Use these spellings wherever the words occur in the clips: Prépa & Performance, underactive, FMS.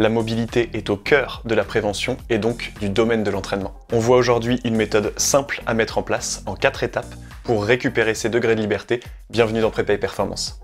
La mobilité est au cœur de la prévention et donc du domaine de l'entraînement. On voit aujourd'hui une méthode simple à mettre en place en 4 étapes pour récupérer ses degrés de liberté. Bienvenue dans Prépa et Performance.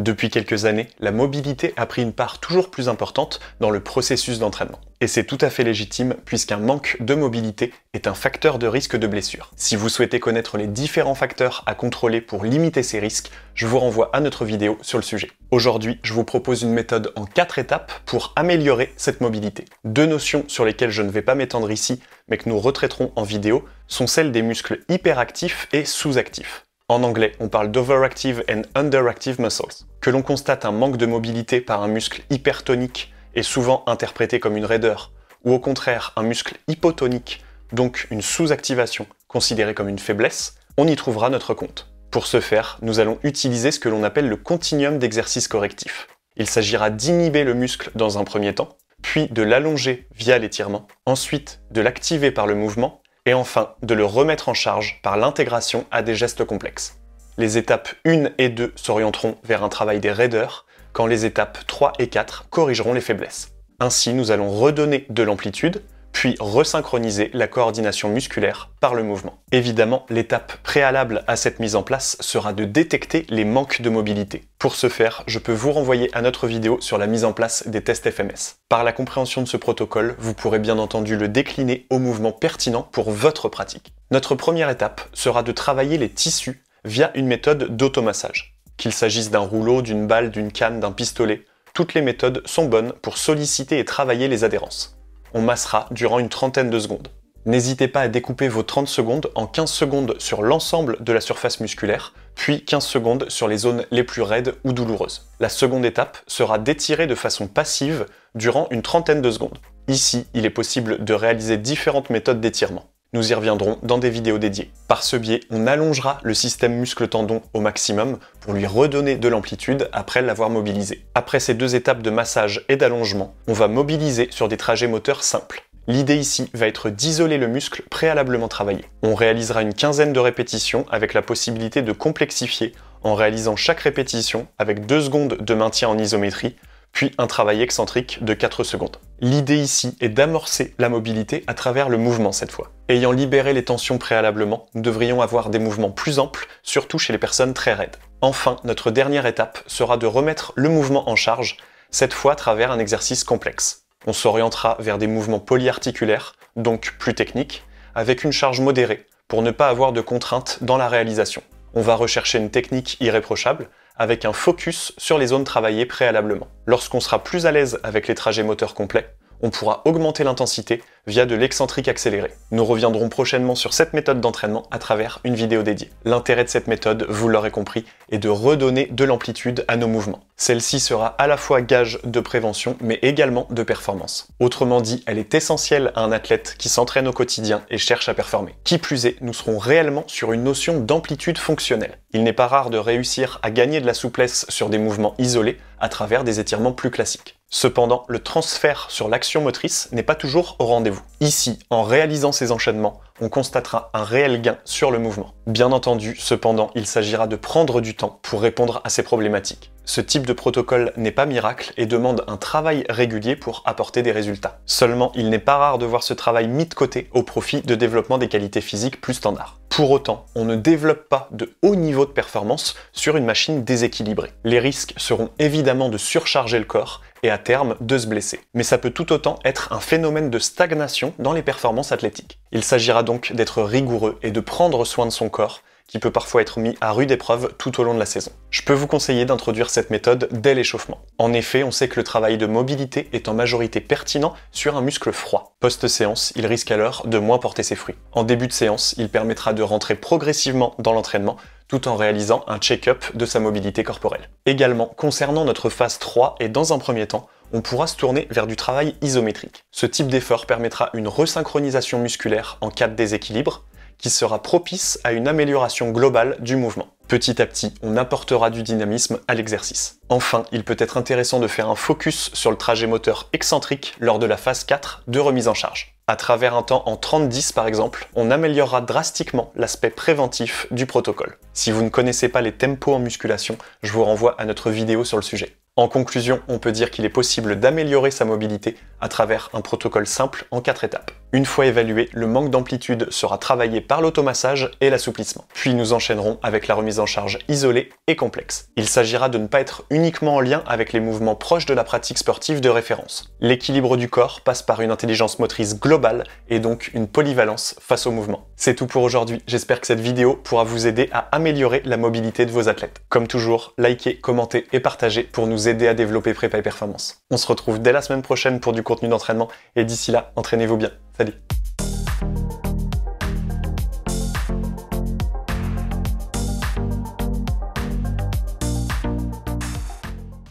Depuis quelques années, la mobilité a pris une part toujours plus importante dans le processus d'entraînement. Et c'est tout à fait légitime puisqu'un manque de mobilité est un facteur de risque de blessure. Si vous souhaitez connaître les différents facteurs à contrôler pour limiter ces risques, je vous renvoie à notre vidéo sur le sujet. Aujourd'hui, je vous propose une méthode en 4 étapes pour améliorer cette mobilité. 2 notions sur lesquelles je ne vais pas m'étendre ici, mais que nous retraiterons en vidéo, sont celles des muscles hyperactifs et sous-actifs. En anglais, on parle d'overactive and underactive muscles. Que l'on constate un manque de mobilité par un muscle hypertonique est souvent interprété comme une raideur, ou au contraire un muscle hypotonique, donc une sous-activation, considérée comme une faiblesse, on y trouvera notre compte. Pour ce faire, nous allons utiliser ce que l'on appelle le continuum d'exercices correctifs. Il s'agira d'inhiber le muscle dans un premier temps, puis de l'allonger via l'étirement, ensuite de l'activer par le mouvement, et enfin de le remettre en charge par l'intégration à des gestes complexes. Les étapes 1 et 2 s'orienteront vers un travail des raideurs, quand les étapes 3 et 4 corrigeront les faiblesses. Ainsi, nous allons redonner de l'amplitude, puis resynchroniser la coordination musculaire par le mouvement. Évidemment, l'étape préalable à cette mise en place sera de détecter les manques de mobilité. Pour ce faire, je peux vous renvoyer à notre vidéo sur la mise en place des tests FMS. Par la compréhension de ce protocole, vous pourrez bien entendu le décliner au mouvement pertinent pour votre pratique. Notre première étape sera de travailler les tissus via une méthode d'automassage. Qu'il s'agisse d'un rouleau, d'une balle, d'une canne, d'un pistolet, toutes les méthodes sont bonnes pour solliciter et travailler les adhérences. On massera durant une trentaine de secondes. N'hésitez pas à découper vos 30 secondes en 15 secondes sur l'ensemble de la surface musculaire, puis 15 secondes sur les zones les plus raides ou douloureuses. La seconde étape sera d'étirer de façon passive durant une trentaine de secondes. Ici, il est possible de réaliser différentes méthodes d'étirement. Nous y reviendrons dans des vidéos dédiées. Par ce biais, on allongera le système muscle-tendon au maximum pour lui redonner de l'amplitude après l'avoir mobilisé. Après ces 2 étapes de massage et d'allongement, on va mobiliser sur des trajets moteurs simples. L'idée ici va être d'isoler le muscle préalablement travaillé. On réalisera une quinzaine de répétitions avec la possibilité de complexifier en réalisant chaque répétition avec 2 secondes de maintien en isométrie, puis un travail excentrique de 4 secondes. L'idée ici est d'amorcer la mobilité à travers le mouvement cette fois. Ayant libéré les tensions préalablement, nous devrions avoir des mouvements plus amples, surtout chez les personnes très raides. Enfin, notre dernière étape sera de remettre le mouvement en charge, cette fois à travers un exercice complexe. On s'orientera vers des mouvements polyarticulaires, donc plus techniques, avec une charge modérée, pour ne pas avoir de contraintes dans la réalisation. On va rechercher une technique irréprochable, avec un focus sur les zones travaillées préalablement. Lorsqu'on sera plus à l'aise avec les trajets moteurs complets, on pourra augmenter l'intensité via de l'excentrique accéléré. Nous reviendrons prochainement sur cette méthode d'entraînement à travers une vidéo dédiée. L'intérêt de cette méthode, vous l'aurez compris, est de redonner de l'amplitude à nos mouvements. Celle-ci sera à la fois gage de prévention, mais également de performance. Autrement dit, elle est essentielle à un athlète qui s'entraîne au quotidien et cherche à performer. Qui plus est, nous serons réellement sur une notion d'amplitude fonctionnelle. Il n'est pas rare de réussir à gagner de la souplesse sur des mouvements isolés à travers des étirements plus classiques. Cependant, le transfert sur l'action motrice n'est pas toujours au rendez-vous. Ici, en réalisant ces enchaînements, on constatera un réel gain sur le mouvement. Bien entendu, cependant, il s'agira de prendre du temps pour répondre à ces problématiques. Ce type de protocole n'est pas miracle et demande un travail régulier pour apporter des résultats. Seulement, il n'est pas rare de voir ce travail mis de côté au profit de développement des qualités physiques plus standards. Pour autant, on ne développe pas de haut niveau de performance sur une machine déséquilibrée. Les risques seront évidemment de surcharger le corps et à terme de se blesser. Mais ça peut tout autant être un phénomène de stagnation dans les performances athlétiques. Il s'agira donc d'être rigoureux et de prendre soin de son corps, qui peut parfois être mis à rude épreuve tout au long de la saison. Je peux vous conseiller d'introduire cette méthode dès l'échauffement. En effet, on sait que le travail de mobilité est en majorité pertinent sur un muscle froid. Post-séance, il risque alors de moins porter ses fruits. En début de séance, il permettra de rentrer progressivement dans l'entraînement, tout en réalisant un check-up de sa mobilité corporelle. Également, concernant notre phase 3 et dans un premier temps, on pourra se tourner vers du travail isométrique. Ce type d'effort permettra une resynchronisation musculaire en cas de déséquilibre, qui sera propice à une amélioration globale du mouvement. Petit à petit, on apportera du dynamisme à l'exercice. Enfin, il peut être intéressant de faire un focus sur le trajet moteur excentrique lors de la phase 4 de remise en charge. à travers un temps en 30-10 par exemple, on améliorera drastiquement l'aspect préventif du protocole. Si vous ne connaissez pas les tempos en musculation, je vous renvoie à notre vidéo sur le sujet. En conclusion, on peut dire qu'il est possible d'améliorer sa mobilité à travers un protocole simple en 4 étapes. Une fois évalué, le manque d'amplitude sera travaillé par l'automassage et l'assouplissement. Puis nous enchaînerons avec la remise en charge isolée et complexe. Il s'agira de ne pas être uniquement en lien avec les mouvements proches de la pratique sportive de référence. L'équilibre du corps passe par une intelligence motrice globale et donc une polyvalence face au mouvement. C'est tout pour aujourd'hui, j'espère que cette vidéo pourra vous aider à améliorer la mobilité de vos athlètes. Comme toujours, likez, commentez et partagez pour nous aider à développer Prépa et Performance. On se retrouve dès la semaine prochaine pour du contenu d'entraînement et d'ici là, entraînez-vous bien. Salut!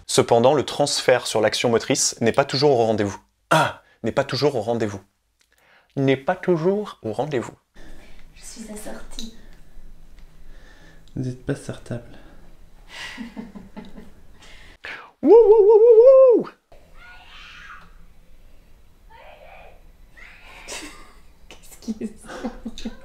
Cependant, le transfert sur l'action motrice n'est pas toujours au rendez-vous. N'est pas toujours au rendez-vous. N'est pas toujours au rendez-vous. Je suis assortie. Vous n'êtes pas sortable. Wouh, wouh, wouh, wouh. Qu'est-ce qu'il est